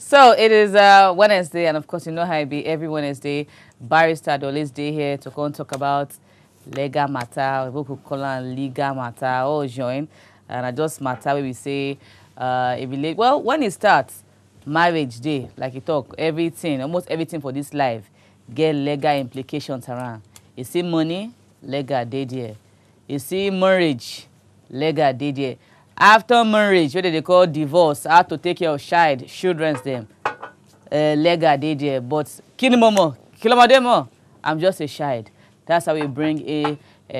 So it is Wednesday, and of course you know how it be every Wednesday, Barrister Dolly's day here to go and talk about legal matter, we could call it legal matter or join, and just matter where we say well, when it starts, marriage day, like you talk, everything, almost everything for this life, get legal implications around. You see money, legal day there. You see marriage, legal day there. After marriage, what they call divorce, how to take care of children's them. Legal day there. But kilimomo, I'm just a child. That's how we bring a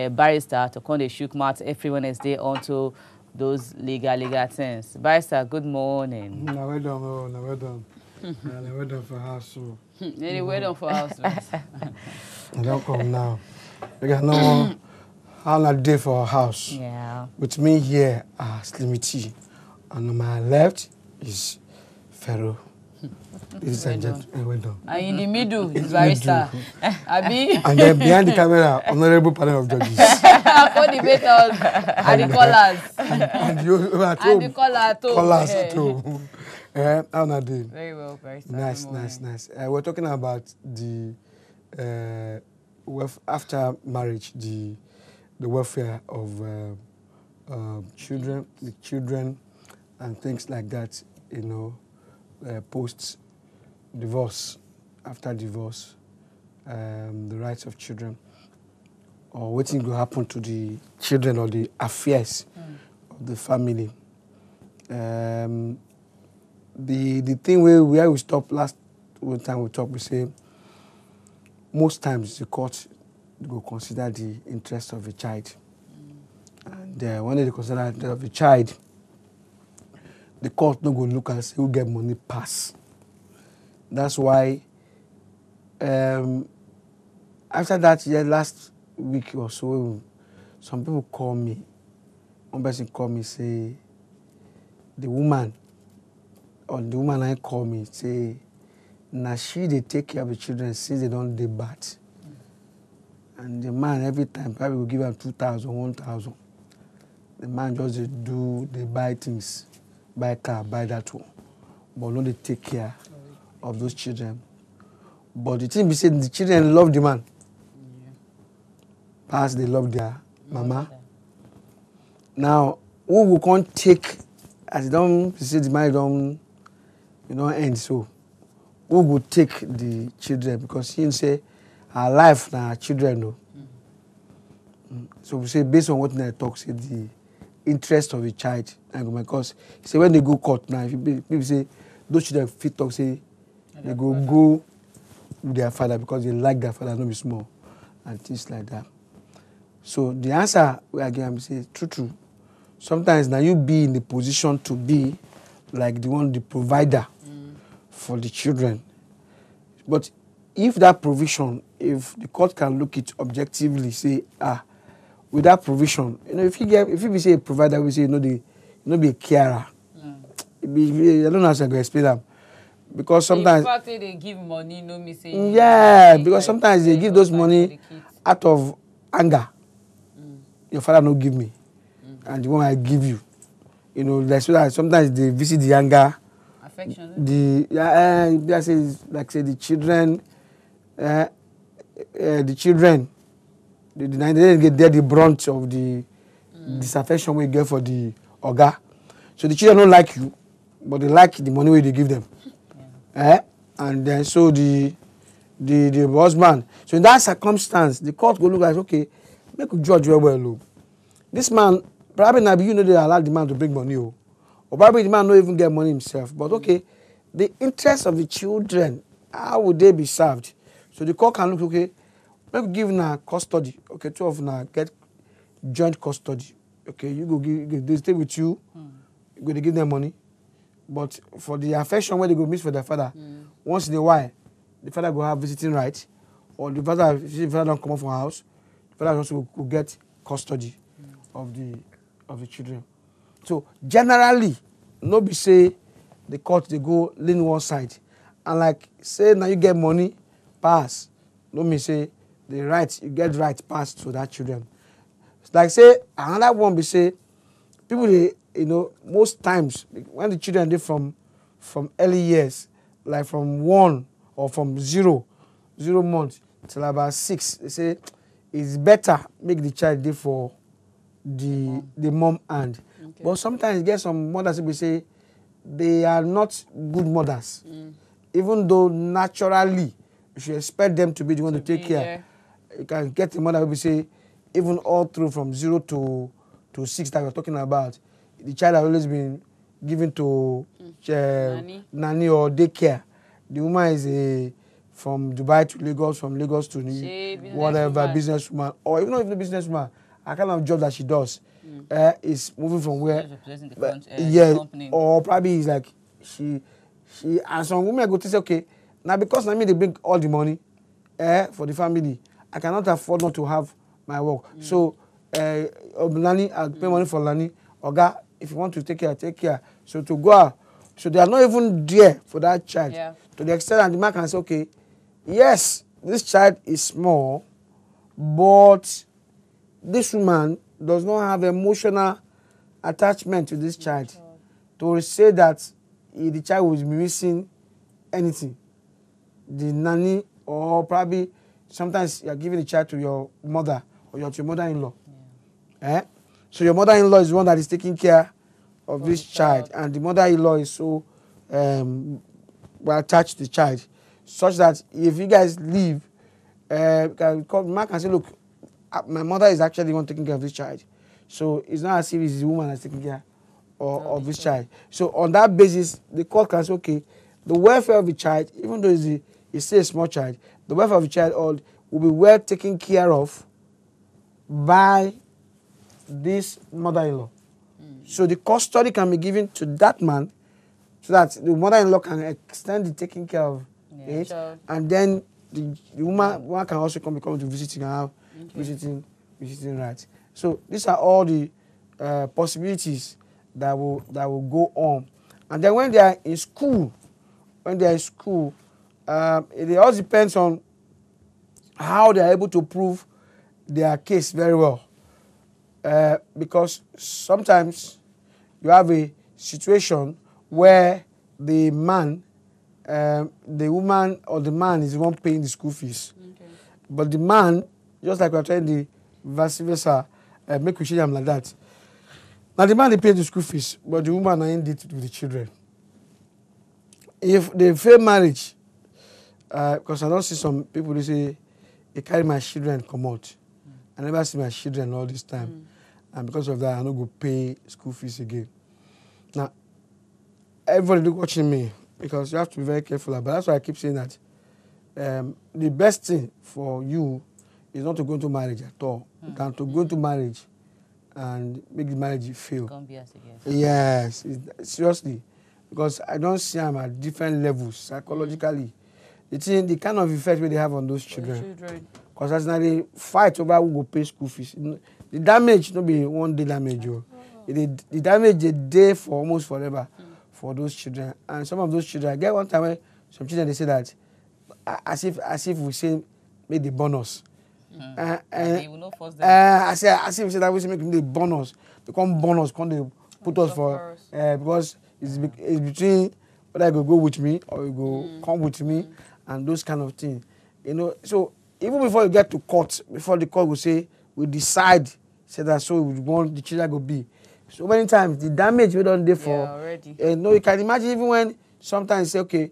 barrister to come the shook mouth every Wednesday onto those legal things. Barrister, good morning. No, well done, oh, no, well done. No, well done for house, so. Any well done for house, don't come now. Because no I'm not there for our house. Yeah. With me here are Slimity. And on my left is Pharaoh. Ladies and gentlemen, well done. And in the middle is Barrister. And then behind the camera, honorable panel of judges. For the debaters and the callers. And the caller at home. Callers at home. How are you doing? Very well, Barrister. Nice. We're talking about the after marriage, the welfare of children, the children, and things like that, you know, post-divorce, after divorce, the rights of children, or what will happen to the children or the affairs of the family. The thing where we stopped last time we talked, we say, most times the court go consider the interest of a child. And when they consider the interest of a child, the court no go look and say who get money pass. That's why after that, last week or so, some people call me. One person called me, say, the woman I call me, say, now she they take care of the children since they don't debate. And the man, every time, probably will give him 2,000, 1,000. The man just they buy things, buy car, buy that one. But not they take care of those children. But the thing we say, the children love the man. Yeah. Past, they love their mama. Yeah. Now, who will come take, as they say the man don't, you know, end so. Who will take the children? Because he say, our life now, our children know. So we say, based on what they talk, say the interest of a child. Because say when they go court now, if people say those children fit talk, say they go with their father because they like their father, not be small, and things like that. So the answer we are giving, we say true. Sometimes now you be in the position to be like the provider for the children, but if that provision, if the court can look it objectively, say, with that provision, you know, if we say a provider, we say, you know, be a carer. I don't know how to explain that. Because sometimes. In fact, they give money, no missing. Yeah, because sometimes they give those money out of anger. Your father don't give me, and the one I give you. You know, that's why sometimes they visit the anger. Affection. The children. The children, they didn't get there the brunt of the disaffection we get for the oga. So the children don't like you, but they like the money they give them. Yeah. And then so the husband. So in that circumstance, the court go look like, okay, make a judge well. This man, probably now you know they allow the man to bring money. Or probably the man don't even get money himself. But okay, the interest of the children, how would they be served? So the court can look, okay, maybe give na custody. Okay, two of na get joint custody. Okay, you go give, they stay with you, you're going to give them money. But for the affection where they go miss for their father, once in a while, the father will have visiting rights, or the father don't come out from house, the father also will get custody of the children. So generally, nobody say the court, they go lean one side. And like, say now you get money, pass. Let me say the rights, you get rights passed to that children. It's like say, another one be say, people they, you know, most times when the children they from early years, like from 1 or from 0 months till about 6, they say it's better make the child day for the mom and. Okay. But sometimes you get some mothers who say they are not good mothers, even though naturally you should expect them to be the one to take care. You can get the mother who say even all through from 0 to 6 that we're talking about, the child has always been given to nanny or daycare. The woman is from Dubai to Lagos, from Lagos to whatever businesswoman, or even if the businesswoman, a kind of job that she does. Is moving from where, company. Or probably is like she and some women go to say, okay, now because I mean they bring all the money, for the family, I cannot afford not to have my work. So, nanny, I'll pay money for nanny. Oga, if you want to take care, take care. So to go out, so they are not even there for that child. Yeah. To the extent that the man can say, okay, yes, this child is small, but this woman does not have emotional attachment to this child to say that the child will be missing anything. The nanny, or probably sometimes you are giving the child to your mother or your mother-in-law. Yeah. Eh? So your mother-in-law is the one that is taking care of this child, and the mother-in-law is so well attached to the child, such that if you guys leave, Mark can say, look, my mother is actually the one taking care of this child. So it's not as if it's the woman that's taking care of this child. So on that basis, the court can say, okay, the welfare of the child, even though it's still a small child, the welfare of the child will be well taken care of by this mother-in-law. So the custody can be given to that man so that the mother-in-law can extend the taking care of it. So and then the woman can also come to visit and have visiting rights. So these are all the possibilities that will go on. And then when they are in school, it all depends on how they are able to prove their case very well. Because sometimes you have a situation where the man, the woman or the man is the one paying the school fees. But the man, just like we're trying the vice versa, make we change them like that. Now the man they pay the school fees, but the woman are in debt with the children. If they fail marriage, because I don't see some people who say, I carry my children come out. I never see my children all this time. And because of that, I don't go pay school fees again. Now, everybody look watching me, because you have to be very careful about it. That's why I keep saying that the best thing for you is not to go into marriage at all, than to go into marriage and make the marriage fail. Can't be as yes, seriously. Because I don't see them at different levels psychologically. It's in the kind of effect they have on those children. Because that's not a fight over who will pay school fees. The damage not be one day damage. The damage a day for almost forever for those children. And some of those children, I get one time when some children they say that as if we say make the bonus. They will not force them. I see we said that we should make the bonus. They come bonus, come they put us for because it's between whether you go with me or you go come with me and those kind of things. You know, so even before you get to court, before the court will say we decide, say that so we want the children go be. So many times the damage we don't do for already. No, you can imagine even when sometimes say, okay,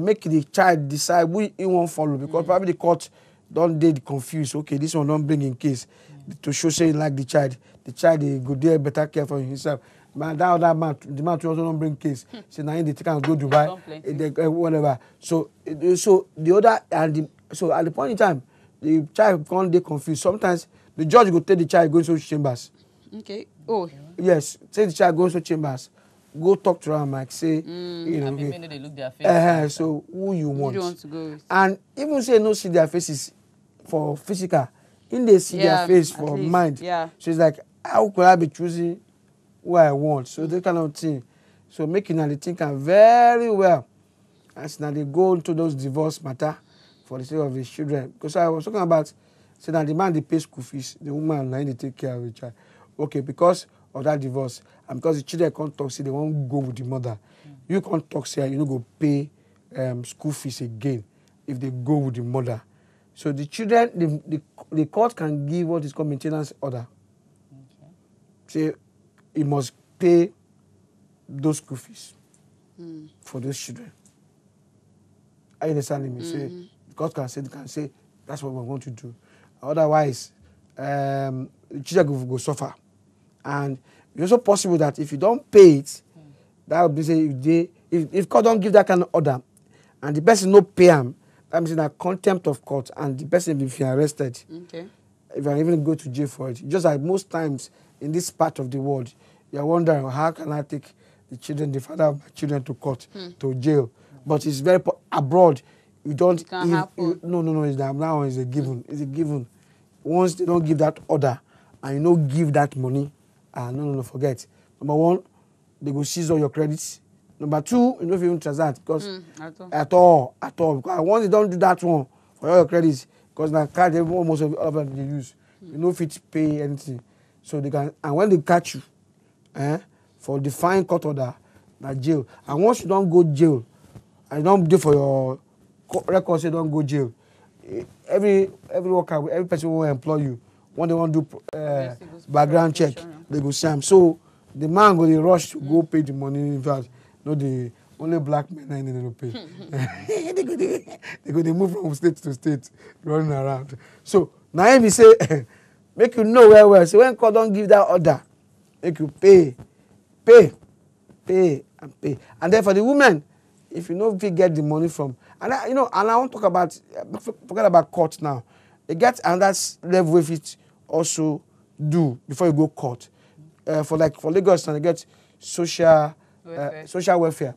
make the child decide who he won't follow because probably the court don't they confuse? Okay, this one don't bring in case to show say like the child. The child he go there better care for himself. But that other man, the man also don't bring case. So now they can go Dubai, whatever. So the other so at the point in time, the child can't they confused. Sometimes the judge will take the child go into chambers. Okay. Oh. Yes, take the child go into chambers. Go talk to her, Mike. Say, you know, they look their face. So who you want? Who do you want to go with? And even say no, see their faces for physical. In they see their face for mind. Yeah. So it's like, how could I be choosing who I want? So that kind of thing. So making her think very well. As now they go into those divorce matter for the sake of the children. Because I was talking about So now the man, they pay school fees, the woman, now they take care of the child. Okay, because of that divorce, and because the children can't talk, see, they won't go with the mother. You can't talk, say, you know, go pay school fees again if they go with the mother. So the children, the court can give what is called maintenance order. Okay. Say, it must pay those school fees for those children. Are you understanding me? Say, the court can say, that's what we want to do. Otherwise, the children will go suffer. And it's also possible that if you don't pay it, that would be say if court don't give that kind of order, and the person no pay him, that means in a contempt of court, and the person will be arrested. Okay. If you even go to jail for it, just like most times in this part of the world, you're wondering how can I take the children, the father of my children, to court, to jail? But it's very abroad. You don't. It can't happen. No. It's now is a given. It's a given. Once they don't give that order, and you don't give that money, forget. Number one, they go seize all your credits. Number two, you don't even transact because at all. Because once they don't do that one for all your credits, because now card almost all of them they use. You know if it pay anything, so they can. And when they catch you, for defying court order, that jail. And once you don't go jail, and you don't do for your records, you don't go jail. Every worker, every person who will employ you, when they want to do background check, they go see them. So the man go, they rush to go pay the money. In fact, no, the only black men are in the pay. They move from state to state, running around. So now we say, make you know where well. So when court don't give that order, make you pay. And then for the woman, if you know if you get the money from, and I won't talk about forget about court now. They get another level if it also do before you go court. For Lagos, and they get social welfare.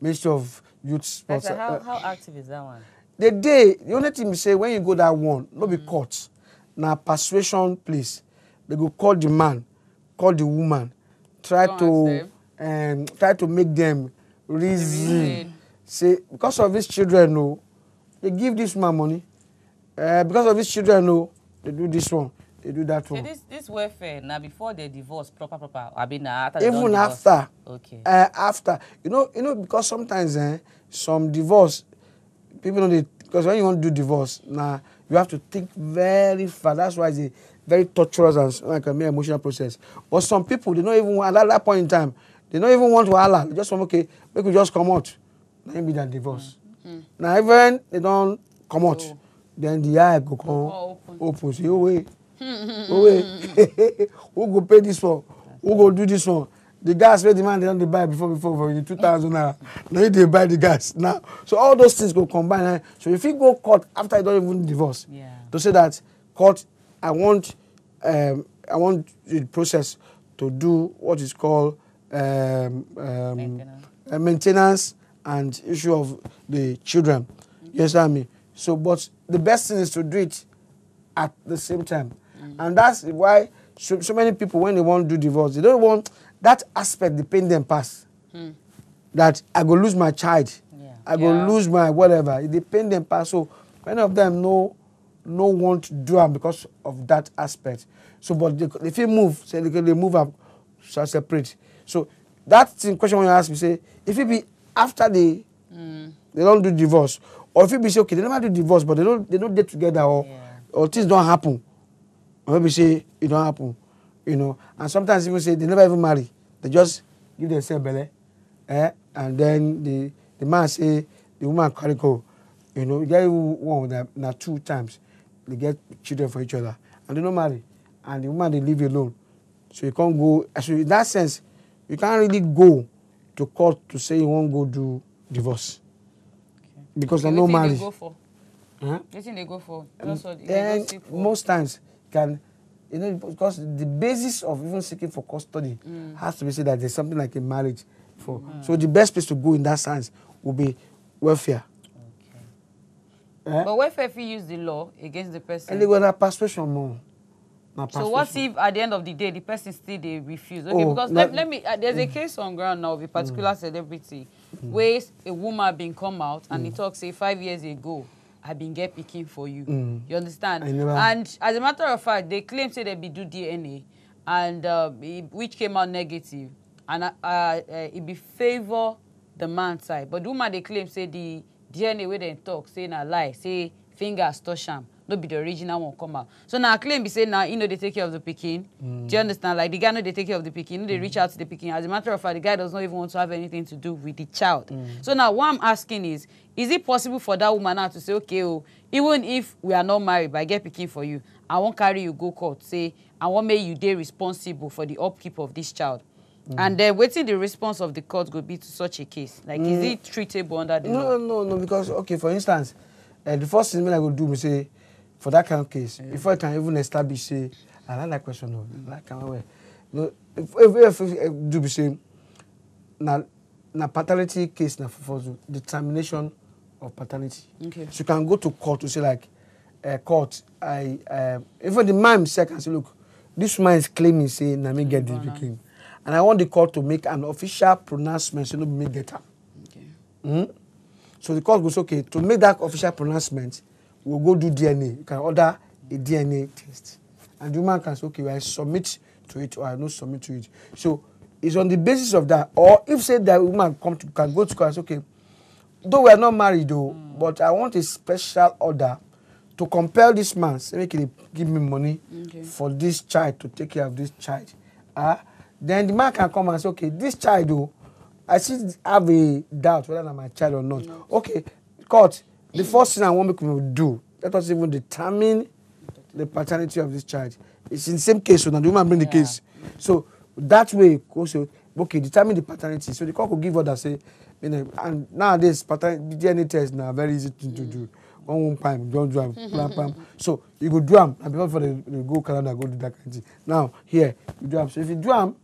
Ministry of Youth Sports. Okay, how active is that one? The only thing we say when you go that one, not be court. Now persuasion, please. They go call the man, call the woman, try to make them reason. Say because of these children, no. They give this man money. Because of these children, no, they do this one, they do that one. So this welfare, now before they divorce, proper, I mean, after even after. Okay. After. You know, because sometimes some divorce, people don't, because when you want to do divorce, now you have to think very far. That's why it's a very torturous and like a mere emotional process. But some people, they don't even want, at that point in time, they don't even want to allow. They just want, okay, we could just come out. Maybe that divorce. Now even they don't come out, then the eye go come open. Say, oh wait, who go pay this one? Who go do this one? The gas where the man they don't buy before for the 2,000 naira. Now they buy the gas now. So all those things go combine. So if you go court after you don't even divorce, to say that court, I want the process to do what is called maintenance. And issue of the children. You understand me? So, but the best thing is to do it at the same time. And that's why so many people, when they want to do divorce, they don't want that aspect, the pain them pass. That I go lose my child. I go lose my whatever. The pain them pass. So many of them no want to do them because of that aspect. So, but if you move, say they move up, so separate. So that's the question when you ask me, say, if it be after they don't do divorce, or if you be say okay they never do divorce but they don't get together or things don't happen, or maybe say it don't happen, you know. And sometimes people say they never even marry, they just give themselves belly, and then the man say the woman carry go, you know. You get one now 2 times they get children for each other and they don't marry, and the woman they live alone, so you can't go. So in that sense, you can't really go to court to say you won't go do divorce because they're no marriage. They go for? You think they go for? Most times can, you know, because the basis of even seeking for custody has to be said that there's something like a marriage for. So the best place to go in that sense will be welfare. But welfare, if you use the law against the person, and they will have persuasion more. So what if at the end of the day the person still they refuse? Okay, because there's a case on ground now of a particular celebrity where a woman been come out and he talks say 5 years ago I been get picking for you. You understand? And as a matter of fact, they claim say they be do DNA, and which came out negative, and it be favor the man side. But the woman they claim say the DNA where they talk say na lie, say fingers touch am. No be the original one come out. So now I claim be say now you know they take care of the pikin. Do you understand? Like the guy know they take care of the pikin, you know, they reach out to the pikin. As a matter of fact, the guy does not even want to have anything to do with the child. So now what I'm asking is it possible for that woman now to say, okay, oh, even if we are not married, but I get pikin for you, I won't carry you go court. Say I won't make you dey responsible for the upkeep of this child. And then waiting the response of the court could be to such a case. Like is it treatable under the law? No, because okay, for instance, the first thing I would do is say, for that kind of case, before I can even establish, say, I like that question, no, that kind of way. No, if do be say, na paternity case na for determination of paternity. Okay. So you can go to court to say like, court, even the man himself can say, look, this man is claiming say, na me get the pikin, and I want the court to make an official pronouncement, so no be me get am. Okay. So the court goes okay to make that official pronouncement. We'll go do DNA. You can order a DNA test. And the woman can say, okay, I submit to it or I don't submit to it. So it's on the basis of that. Or if, say, that woman can go to court and say, okay, though we are not married, though, but I want a special order to compel this man, say, make him give me money for this child, to take care of this child. Then the man can come and say, okay, this child, though, I still have a doubt whether I'm my child or not. Okay, court. The first thing I want to do, let us even determine the paternity of this child. It's in the same case, so now the woman bring the case. So that way, also, okay, determine the paternity. So the court will give order, say, you know, and nowadays, DNA tests now very easy to do. One time, don't do them. So you go do them, and before they go calendar, go do that kind of thing. Now, here, you do them. So if you do them,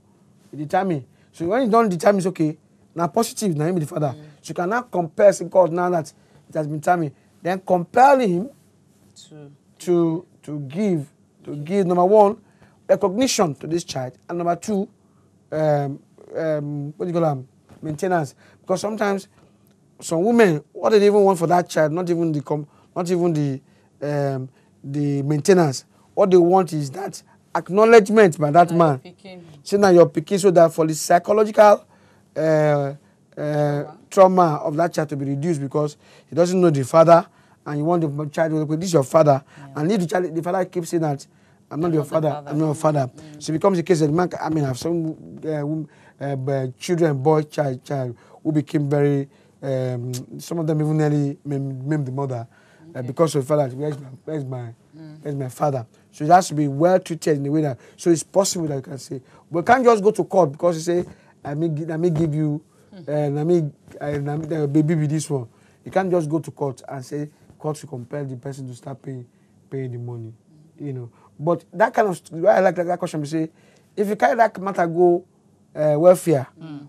you determine. So when you don't determine, it's okay. Now, positive, now him the father. So you can now compare, because now that it has been time, then compel him to give number one, recognition to this child, and number two, what do you call them? Maintenance. Because sometimes some women, what they even want for that child, not even the maintenance. What they want is that acknowledgement by that man. Saying that you're picking, so that for the psychological trauma of that child to be reduced, because he doesn't know the father, and you want the child to be, this is your father, and if the father keeps saying that I'm not your father, I'm not your father, so it becomes the case that man, I mean, I have some children, boy, child who became very, some of them even nearly named the mother because of the father. Where's my father? So it has to be well treated in the way that, so it's possible that you can say, we can't just go to court because you say I may give you. Baby with this one. You can't just go to court and say court to compel the person to start paying the money, you know. But that kind of, why I like that question, we say, if you carry that matter go welfare,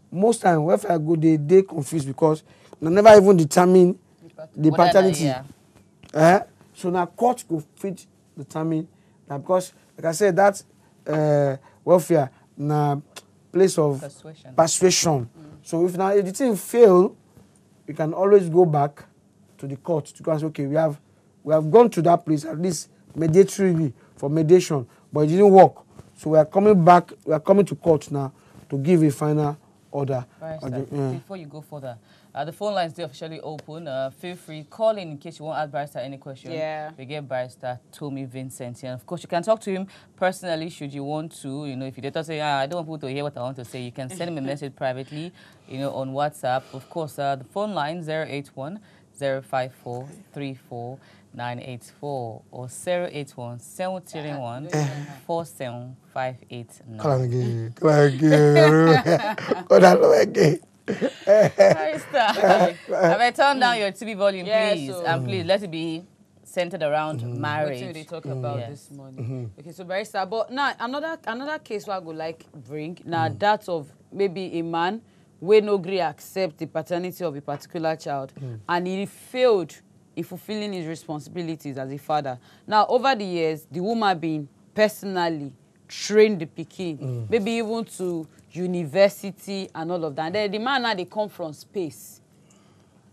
most time welfare go they confused because they never even determine the paternity. So now court go fit determine that, because like I said, that welfare na place of persuasion. So if now if the thing fail, you can always go back to the court to go and say, okay, we have gone to that place at least mediatorily for mediation, but it didn't work. So we are coming back. We are coming to court now to give a final order. Before you go further, the phone lines they officially open. Feel free call in case you want to ask Barrister any question. We get Barrister Tommy Vincent, and of course you can talk to him personally should you want to. You know, if you don't say, I don't want people to hear what I want to say, you can send him a message privately, you know, on WhatsApp. Of course, the phone line 081-054-34984 or 081-731-47589. Come again. Have I turned down your TV volume, please? So, and please let it be centered around marriage. What do they talk about this morning? Okay, so Barrister, but now another case where I would like bring now that of maybe a man where no agree accept the paternity of a particular child, and he failed in fulfilling his responsibilities as a father. Now over the years, the woman been personally trained the pikin, maybe even to university and all of that. And then the man now they come from space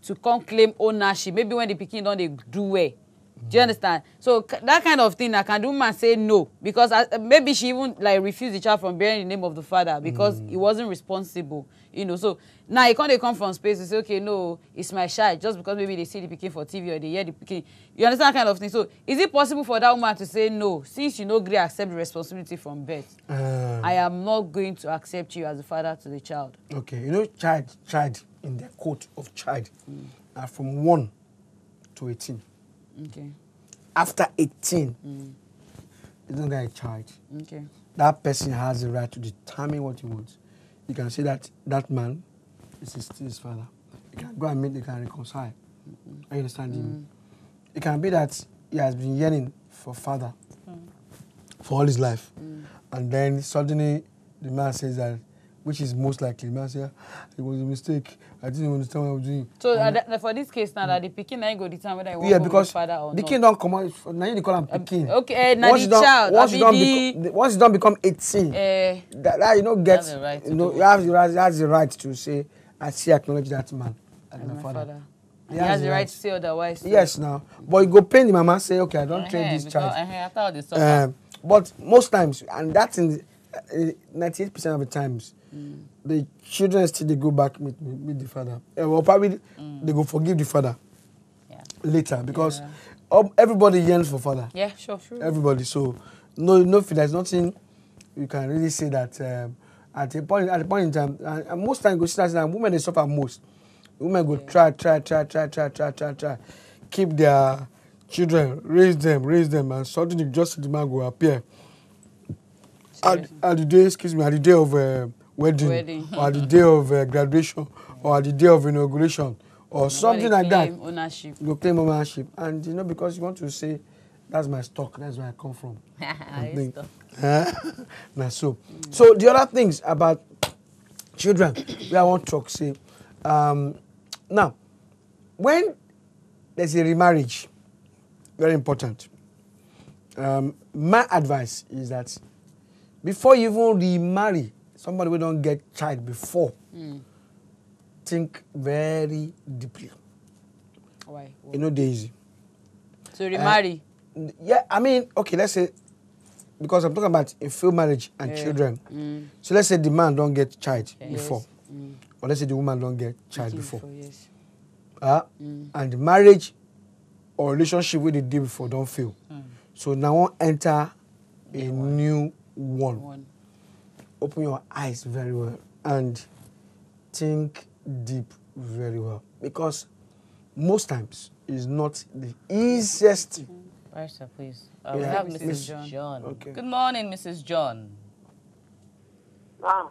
to come claim ownership. Maybe when the pikin don dey do well. Do you understand? So that kind of thing, I can do man say no. Because maybe she even like refused the child from bearing the name of the father because he wasn't responsible. You know, so now you can't come from space and say, okay, no, it's my child. Just because maybe they see the pikin for TV or they hear the pikin. You understand that kind of thing? So is it possible for that woman to say no? Since you no gree accept the responsibility from birth, I am not going to accept you as a father to the child. Okay, you know, child in the court of child are from 1 to 18. Okay. After 18, you don't get a child. Okay. That person has the right to determine what he wants. You can say that that man is still his father. You can go and meet, they can reconcile. I understand him. It can be that he has been yearning for father for all his life. And then suddenly the man says that, which is most likely, the man says, it was a mistake. I didn't understand what I was doing. So for this case now, that the pikin ain't go determine whether I want to be father or not. Pikin don't come out. Now you call him pikin. Okay, now the child. Once you don't become 18, that you know gets. Right, you have the right to say, I see, acknowledge that man as my father. He has the right to say otherwise. So. Yes, now, but you go pain the mama say, okay, I don't train this child. But most times, and that's in 98% of the times. The children still they go back with the father. Or probably they go forgive the father later because everybody yearns for father. Yeah, sure. Everybody. So no, there's nothing you can really say that at the point in time. And most times go see that women they suffer most. Women go try, keep their children, raise them, and suddenly just the man will appear. At the day, excuse me, at the day of wedding, or the day of graduation, or the day of inauguration, or something like that. Ownership. You claim ownership, and you know because you want to say, that's my stock, that's where I come from. So the other things about children, where I want to talk, say, now, when there's a remarriage, very important. My advice is that before you even remarry. Somebody who don't get child before, think very deeply. Why? You know, they're easy. So remarry? Okay, let's say, because I'm talking about a full marriage and children. So let's say the man don't get child before. Or let's say the woman don't get child before. And the marriage or relationship with the day before don't fail. So now enter a new one. Open your eyes very well and think deep very well because most times it's not the easiest. Barrister, please. We have Mrs. John. Okay. Good morning, Mrs. John. Ma.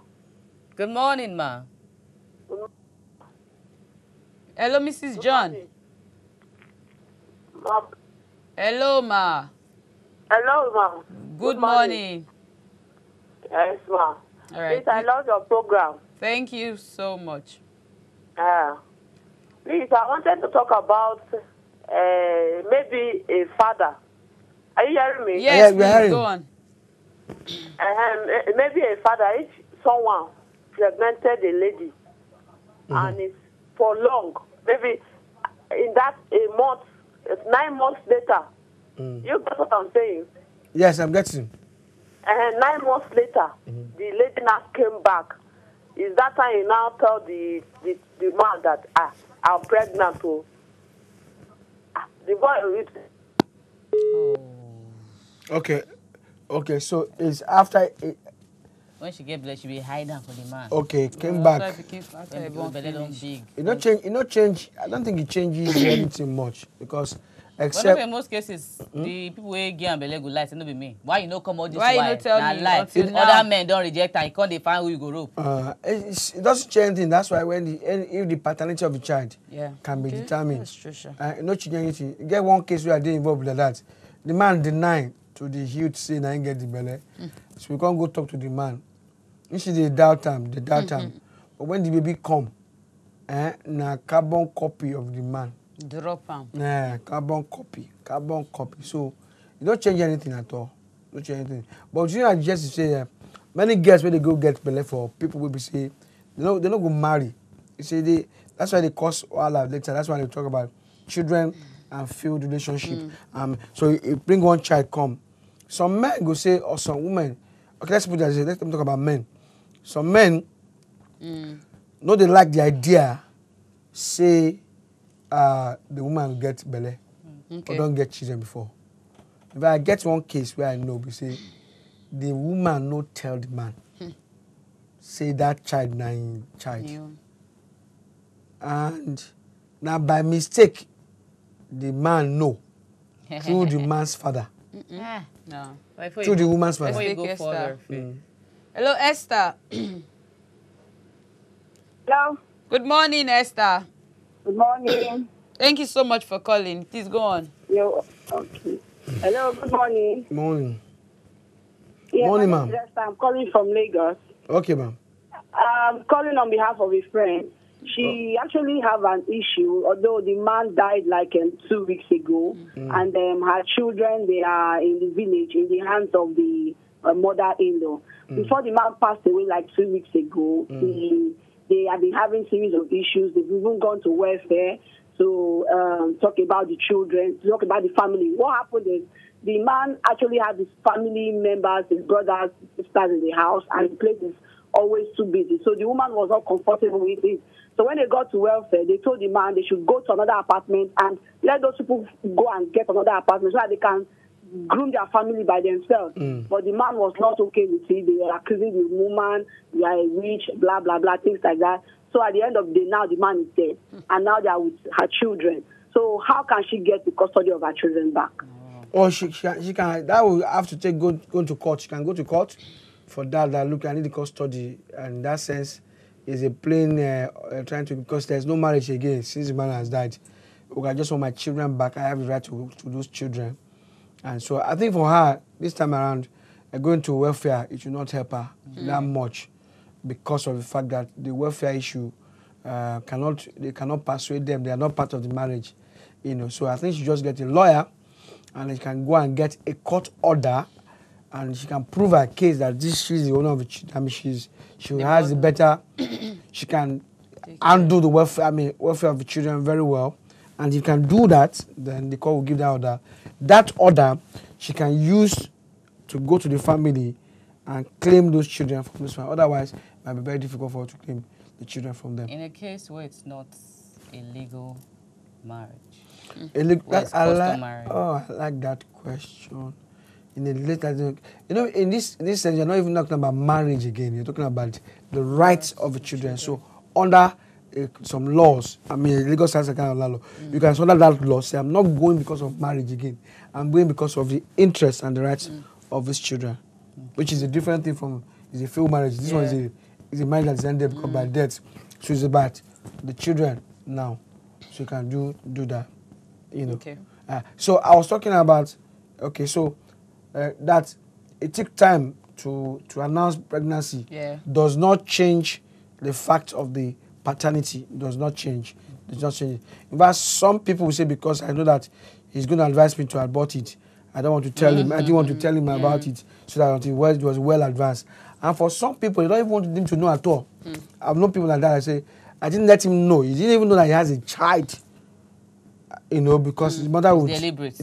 Good morning, ma. Hello, Mrs. John. Ma. Hello, ma. Hello, ma. Good morning. Yes, ma. All right. Please, I love your program. Thank you so much. Please, I wanted to talk about maybe a father. Are you hearing me? Yes, please, go on. Maybe a father, if someone pregnanted a lady and it's for long, maybe in that a month, 9 months later. You got what I'm saying? Yes, I'm getting. And 9 months later, the lady now came back. Is that time you now tell the man that I'm pregnant? To the boy. Okay. So it's after. When she get blessed, she be hiding for the man. Okay, came back. It don't change. I don't think it changes anything much because. Except in most cases, the people who get and belle go lie, say no be me. Why you no come out this way? Why you no tell me? Other men don't reject and can't find who you go rope. It doesn't change anything. That's why when if the paternity of the child can be determined, that's true, sure. No change anything. You get one case where I did involved with that. The man denied to the youth saying I didn't get the belle, so we can't go talk to the man. Instead they doubt him, But when the baby come, na carbon copy of the man. Drop them. Yeah, carbon copy. So you don't change anything at all. Don't change anything. But you know, I just say many girls when they go get belle for people will be say they don't go marry. You say they That's why they cause all our lecture. That's why they talk about children and failed relationship. So you bring one child, come. Some men go say, or some women. Okay, let's put that. Let them talk about men. Some men, no, they like the idea. Say, the woman get belly or don't get children before. If I get one case where I know, we say, the woman no tell the man. Say that child na him child. And now by mistake, the man know through the man's father. No. Through the woman's father. Before you go further. Hello, Esther. Hello. Good morning, Esther. Good morning. Thank you so much for calling. Please go on. Yo, okay. Hello, good morning. Morning. Yeah, morning, ma'am. I'm calling from Lagos. Okay, ma'am. I'm calling on behalf of a friend. She actually have an issue, although the man died like 2 weeks ago, and her children, they are in the village in the hands of the mother-in-law. Before the man passed away like 2 weeks ago, they have been having series of issues. They've even gone to welfare to talk about the children, to talk about the family. What happened is the man actually had his family members, his brothers, sisters in the house, and the place is always too busy. So the woman was not comfortable with it. So when they got to welfare, they told the man they should go to another apartment and let those people go and get another apartment so that they can groom their family by themselves. But the man was not okay with it. They were accusing the woman, you are rich, blah, blah, blah, things like that. So at the end of the day, now the man is dead. And now they are with her children. So how can she get the custody of her children back? Or she can, that will have to take, go to court. She can go to court for that, look, I need the custody. And in that sense, is a plain trying to, because there's no marriage again since the man has died. Okay, I just want my children back. I have the right to those children. And so I think for her, this time around, going to welfare, it should not help her that much because of the fact that the welfare issue, they cannot persuade them. They are not part of the marriage, you know. So I think she just get a lawyer and she can go and get a court order and she can prove her case that she's the owner of it. I mean, she has the better, she can undo the welfare, welfare of the children very well. And if you can do that, then the court will give that order. That order she can use to go to the family and claim those children from this one. Otherwise, it might be very difficult for her to claim the children from them. In a case where it's not a legal marriage. I like that question. In the later, you know, in this sense, you're not even talking about marriage again. You're talking about the rights of the children. So under some laws, legal stands are kind of law. You can under that law say, I'm not going because of marriage again. I'm going because of the interests and the rights of these children, which is a different thing from is a failed marriage. This one is a marriage that's ended by death. So it's about the children now. So you can do that, you know. Okay. So I was talking about, okay, so. That it takes time to announce pregnancy does not change the fact of the paternity. Does not change. Does not change. In fact, some people will say, because I know that he's going to advise me to abort it, I don't want to tell him. I didn't want to tell him about it, so that it was well advanced. And for some people, they don't even want him to know at all. I've known people like that. I say, I didn't let him know. He didn't even know that he has a child. You know, because his mother would deliberate.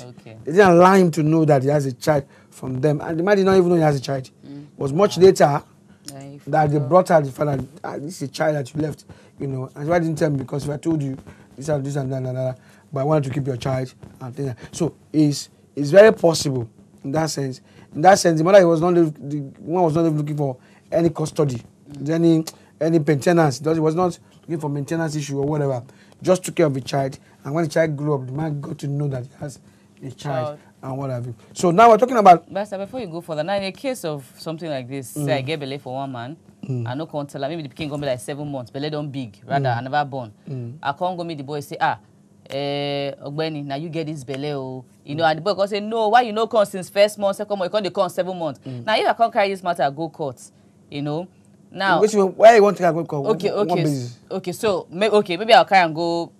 Okay. They didn't allow him to know that he has a child from them. And the man did not even know he has a child. It was much later that they brought out the father, this is a child that you left, you know. And so I didn't tell him, because if I told you this and that, but I wanted to keep your child and things like that. So it's very possible in that sense. In that sense, the mother was not even looking for any custody, any maintenance. It was not looking for maintenance issue or whatever. Just took care of the child, and when the child grew up, the man got to know that he has a child and what have you. So now we're talking about. Barrister, before you go further, now in a case of something like this, say I get belay for one man, I no can't tell her, maybe the pikin gonna be like 7 months, belay don't big, rather I never born. I can't go meet the boy say, Ogbeni, now you get this belay, you know, and the boy can say, no, why you no come since first month, second month, you can't come 7 months. Now if I can't carry this matter, I go court, you know. Now, where you want to go? Okay. So, maybe I'll carry and go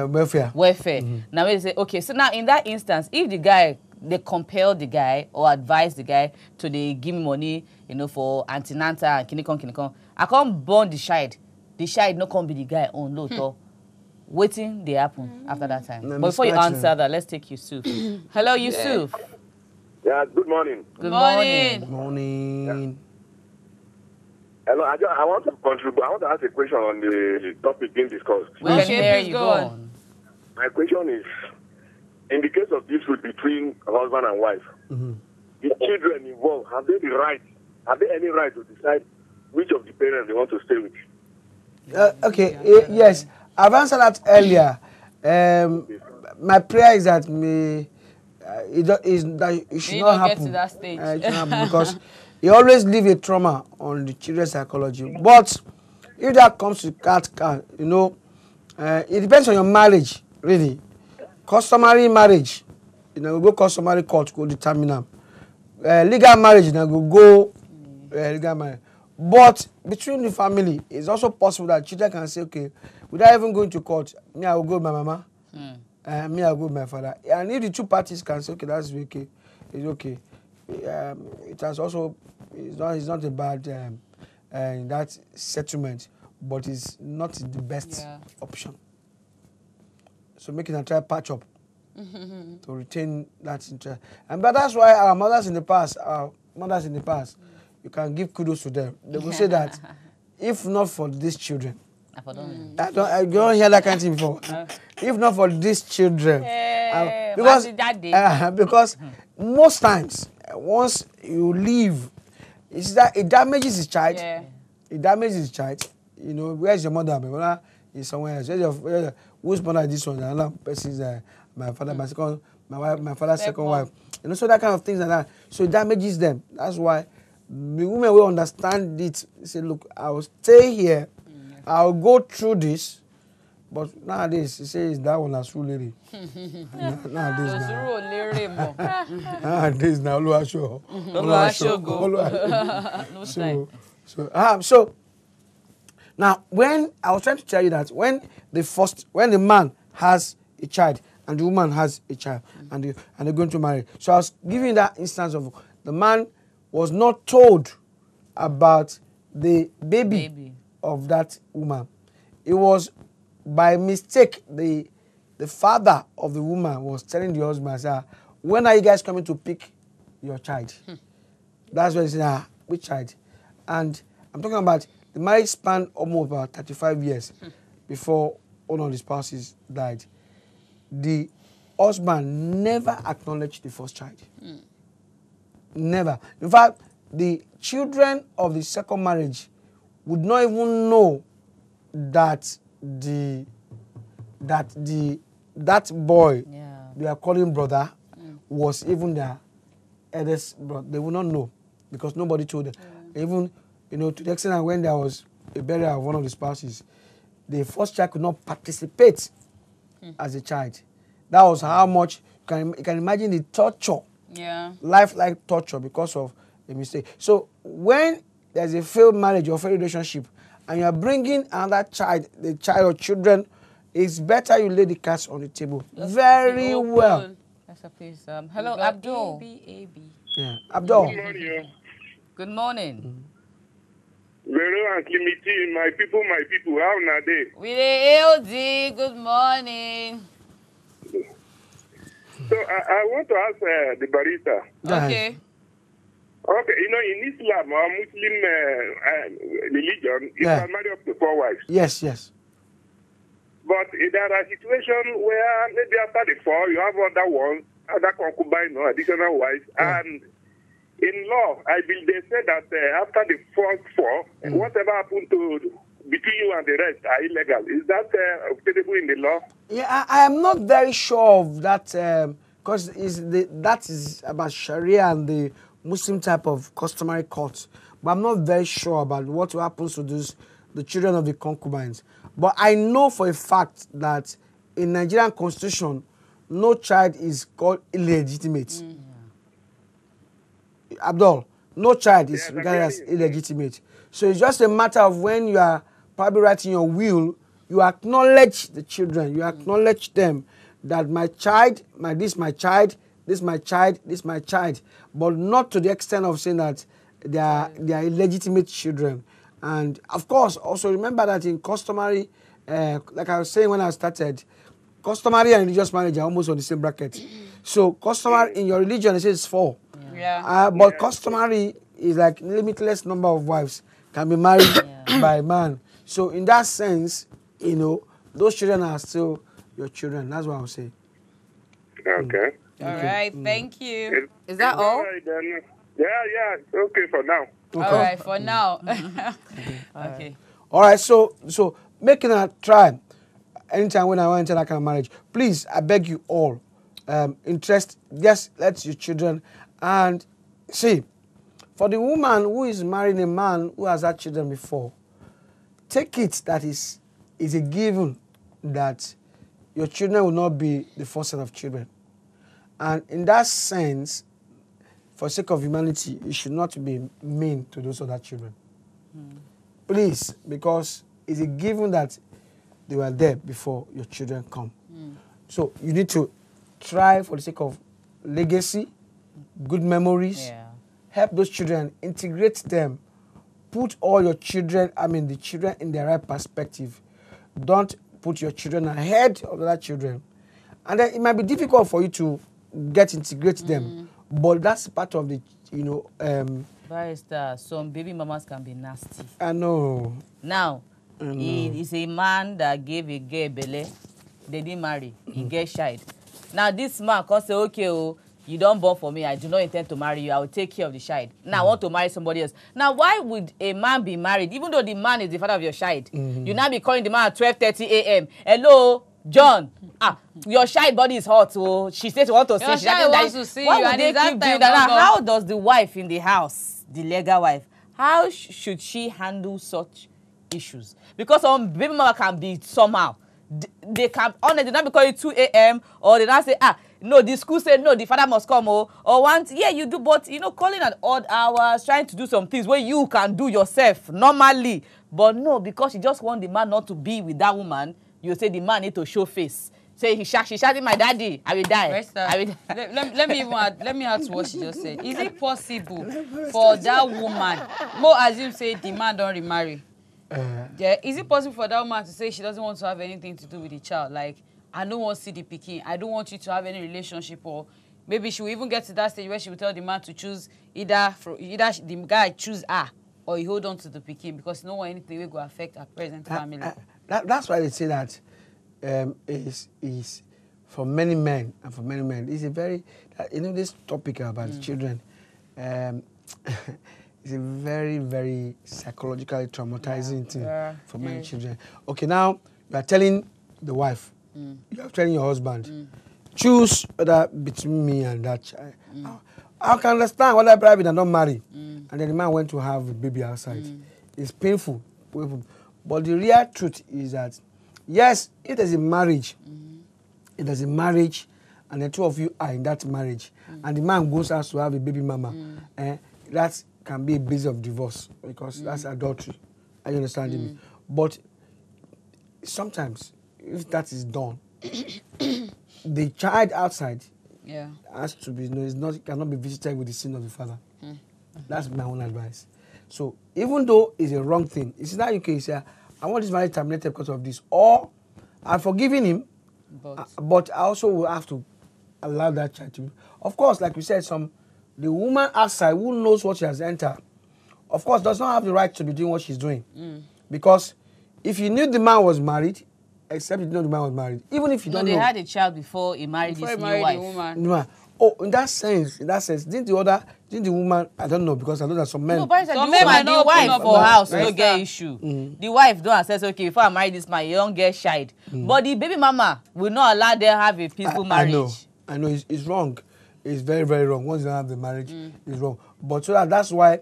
welfare. Now, we say, okay. So now, in that instance, if the guy they compel the guy or advise the guy to they give me money, you know, for antenatal and kinikon, I can't burn the child. the child no come be the guy on low top. Waiting, they happen after that time. No, but before you answer that, let's take Yusuf. Hello, Yusuf. Yeah, good morning. Good morning. Good morning. Yeah. Hello, I want to contribute. I want to ask a question on the topic being discussed. Well, there you go. My question is, in the case of dispute between husband and wife, the children involved, have they the right? Have they any right to decide which of the parents they want to stay with? Yes. I've answered that earlier. My prayer is that it should not happen. Get to that stage. It should happen because you always leave a trauma on the children's psychology. But if that comes to that, it depends on your marriage, really. Customary marriage, go customary court, go determine them. Legal marriage, legal marriage. But between the family, it's also possible that children can say, okay, without even going to court, me, I will go with my mama, and me, I will go with my father. And if the two parties can say, okay, that's okay, it's okay. It has also, it's not a bad that settlement, but it's not the best option. So making a try patch up to retain that interest. But that's why our mothers in the past, you can give kudos to them. They will say that if not for these children, I don't hear that kind of thing before. If not for these children, because most times once you leave, it's that it damages his child. Yeah. It damages his child. You know, where's your mother? My mother is somewhere else. Whose mother is this one? Another person's my father, my father's second wife. You know, so that kind of things like that. So it damages them. That's why. The women will understand it. Say, look, I will stay here. I'll go through this. But nowadays, she says that one as Suliri. Nowadays, now So now, when I was trying to tell you that when the man has a child and the woman has a child and they're going to marry, so I was giving that instance of the man was not told about the baby of that woman. It was by mistake the father of the woman was telling the husband, when are you guys coming to pick your child? That's when he said, which child? And I'm talking about the marriage spanned almost about 35 years before all of the spouses died. The husband never acknowledged the first child. Never. In fact, the children of the second marriage would not even know that that boy they are calling brother was even their eldest brother. They would not know because nobody told them. Even to the extent that when there was a burial of one of the spouses, the first child could not participate as a child. That was how much you can imagine the torture. Lifelike torture because of a mistake. So when there's a failed marriage or failed relationship and you're bringing another child, the child or children, it's better you lay the cards on the table. That's very well. That's a place. Hello, Abdul. Abdul. Good morning. My people, how are they? We the LD. Good morning. So I want to ask the barista. Okay. Okay, in Islam or Muslim religion, you can marry up to 4 wives. Yes. But there are situations where maybe after the 4, you have other concubine or additional wives. Yeah. And in law, I believe they say that after the first 4, whatever happened to between you and the rest are illegal. Is that applicable in the law? Yeah, I am not very sure of that because that is about Sharia and the Muslim type of customary courts. But I'm not very sure about what happens to the children of the concubines. But I know for a fact that in Nigerian constitution, no child is called illegitimate. Abdul, no child is regarded as illegitimate. So it's just a matter of when you are probably writing your will, you acknowledge the children, you acknowledge them that my child, this my child, but not to the extent of saying that they are illegitimate children. And of course, also remember that in customary, like I was saying when I started, customary and religious marriage are almost on the same bracket. So customary in your religion, it says 4. Yeah. But customary is like limitless number of wives can be married by man. So in that sense, you know, those children are still your children. That's what I'll say. Okay. All right. Thank you. Is that all? Yeah, yeah. Okay, for now. Okay. All right, for now. Okay. All right, so making a try anytime when I want to enter that kind of marriage, please, I beg you all, interest, just let your children. And see, for the woman who is marrying a man who has had children before, take it that is a given that your children will not be the first set of children. And in that sense, for sake of humanity, you should not be mean to those other children. Please, because it's a given that they were there before your children come. So you need to try for the sake of legacy, good memories, help those children, integrate them, put all your children, I mean the children in their right perspective. Don't put your children ahead of other children. And then it might be difficult for you to integrate them. But that's part of the, you know. Barrister, some baby mamas can be nasty. I know. Now, it's a man that gave a girl belly. They didn't marry. He get child. Now, this man can say, okay, you don't born for me. I do not intend to marry you. I will take care of the child. Now, I want to marry somebody else. Now, why would a man be married? Even though the man is the father of your child, you now be calling the man at 12:30 a.m. Hello? John, your shy body is hot. Oh, she says she wants to see. She wants to see you. And they keep doing that. How does the wife in the house, the legal wife, how should she handle such issues? Because some baby mama can be somehow. They can honestly they not be calling 2 a.m. or they not say no the school said no the father must come or once you do but you know calling at odd hours trying to do some things where you can do yourself normally but no because you just want the man not to be with that woman. You say the man need to show face. Say she shouted my daddy. I will die. Barrister, I will die. Let me add to what she just said. Is it possible for that woman? More as you say, the man don't remarry. Is it possible for that woman to say she doesn't want to have anything to do with the child? Like I don't want to see the picking. I don't want you to have any relationship or. Maybe she will even get to that stage where she will tell the man to choose either the guy choose her or he hold on to the picking because no one anything will go affect her present family. That's why they say that is for many men and for many men. It's a very you know this topic about children. It's a very very psychologically traumatizing thing for many children. Okay, now you are telling the wife, you are telling your husband, choose that between me and that child. I can understand whether I'm private and not marry, and then the man went to have a baby outside. It's painful. But the real truth is that, yes, it is a marriage. It is a marriage, and the two of you are in that marriage. And the man goes out to have a baby mama. That can be a basis of divorce because that's adultery. Are you understanding me? But sometimes, if that is done, the child outside has to be, no, cannot be visited with the sin of the father. That's my own advice. So even though it's a wrong thing, it's not okay. You say, I want this marriage terminated because of this, or I'm forgiving him, but I also will have to allow that child to. Of course, like we said, the woman outside who knows what she has entered, of course, does not have the right to be doing what she's doing, because if you knew the man was married, except you know the man was married, even if you don't know, they had a child before he married his new wife. In that sense, didn't the woman, I don't know, because I know that some men... No, some men are not wife for house, no get issue. The wife don't assess, okay, before I marry this man, you don't get child. But the baby mama will not allow them to have a peaceful marriage. I know, it's wrong. It's very, very wrong. Once you don't have the marriage, it's wrong. But so that's why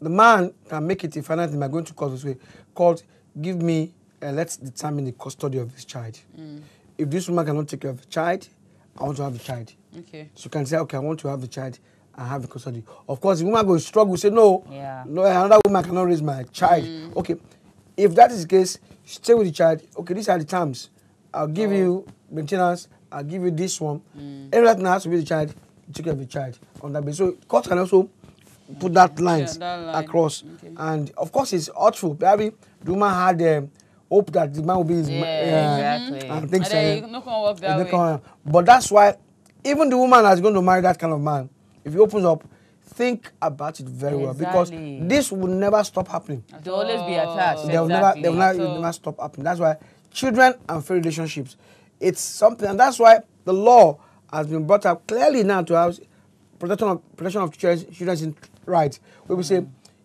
the man can make it a finite thing by going to court this way, called, give me, let's determine the custody of this child. If this woman cannot take care of the child, I want to have the child. Okay. So you can say, okay, I want to have the child and have the custody. Of course, the woman will struggle, say, no, no, another woman cannot raise my child. Okay, if that is the case, stay with the child. Okay, these are the terms. I'll give you maintenance, I'll give you this one. Everything has to be the child, you take care of the child on that basis. So court can also put that lines across. Okay. And of course, it's awful. Baby, Duma had hope that the man will be his exactly. And things like that. But that's why even the woman that's going to marry that kind of man, if he opens up, think about it very well, because this will never stop happening. They'll always be attached. They'll never stop happening. That's why children and fair relationships, it's something, and that's why the law has been brought up clearly now to have protection of children's rights. Where we say,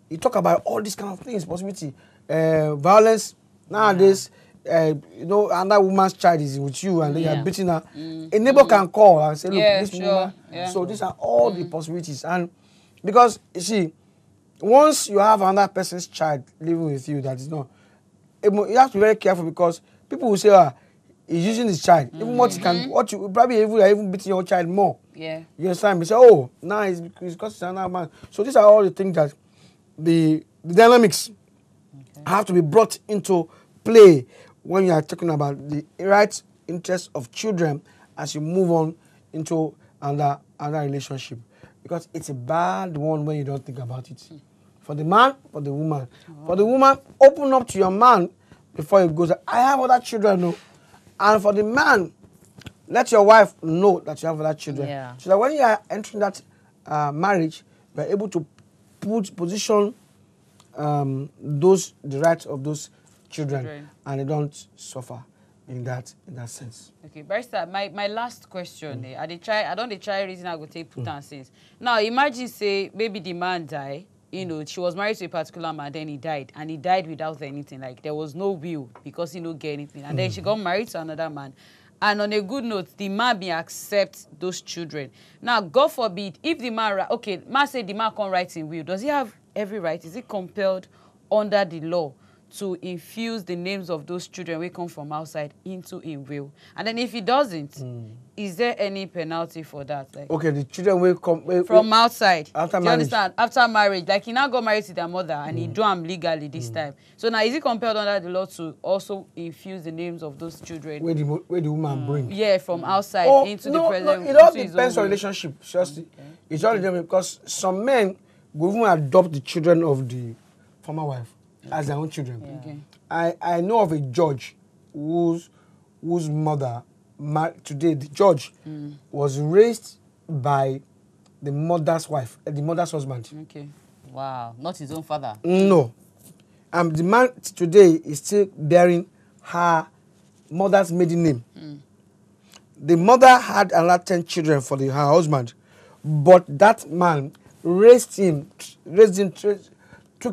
you talk about all these kind of things, possibility, violence nowadays. You know, another woman's child is with you, and they are beating her. A neighbor can call and say, "Look, this woman." So these are all the possibilities, and because you see, once you have another person's child living with you, that is not. You have to be very careful, because people will say, "Ah, he's using his child." Even what you can, what you probably even beating your child more. Yeah. You understand? We say, "Oh, now it's because he's another man." So these are all the things that the dynamics have to be brought into play when you are talking about the rights, interests of children as you move on into another relationship, because it's a bad one when you don't think about it. For the man, for the woman. Oh. For the woman, open up to your man before he goes, "I have other children." No. And for the man, let your wife know that you have other children. Yeah. So that when you are entering that marriage, you are able to position the rights of those children, and they don't suffer in that sense. Okay, Barrister, my last question. I don't try reason I go take put and sense. Now imagine, say maybe the man die, you know, she was married to a particular man, then he died, and he died without anything, like there was no will because he don't get anything, and then she got married to another man. And on a good note, the man be accept those children. Now, God forbid, if the man say the man can't write in will, does he have every right? Is he compelled under the law to infuse the names of those children we come from outside into his will? And then if he doesn't, is there any penalty for that? Like, okay, the children will come from outside. After marriage. You understand? After marriage. Like, he now got married to their mother, and he do them legally this time. So now, is he compelled under the law to also infuse the names of those children? Where the woman brings? Yeah, from outside into the present. No, it all depends on relationship. Seriously. Okay. It's all depends, because some men will even adopt the children of the former wife as their own children. Yeah. Okay. I know of a judge whose mother today, the judge was raised by the mother's wife, the mother's husband. Okay. Wow. Not his own father. No. And the man today is still bearing her mother's maiden name. The mother had another 10 children for her husband, but that man took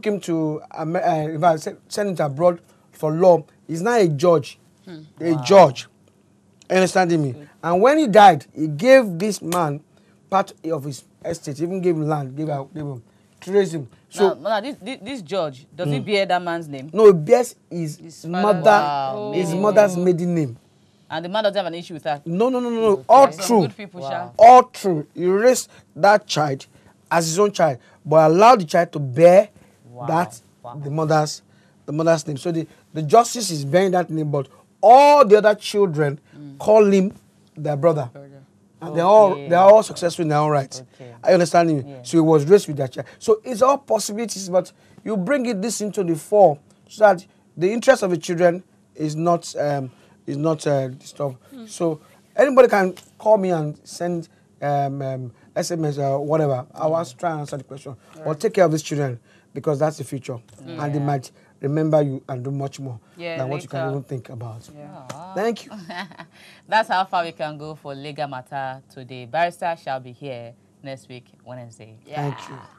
him to sent him to abroad for law. He's now a judge. A judge. Understanding me? Good. And when he died, he gave this man part of his estate, even gave him land, gave him raised him. So now this judge, does he bear that man's name? No, he bears his mother, his mother's maiden name. And the man doesn't have an issue with that? No. Okay. All true. Good people, all true. He raised that child as his own child, but allowed the child to bear the mother's name. So the justice is bearing that name, but all the other children call him their brother. And they are all successful in their own rights. Okay. I understand you. Yeah. So he was raised with that child. So it's all possibilities, but you bring this into the form so that the interest of the children is not disturbed. So anybody can call me and send SMS or whatever. I was trying to answer the question. Right. Or take care of these children, because that's the future. And they might remember you and do much more than what you can even think about. Yeah. Thank you. That's how far we can go for Legal Matter today. Barrister shall be here next week, Wednesday. Yeah. Thank you.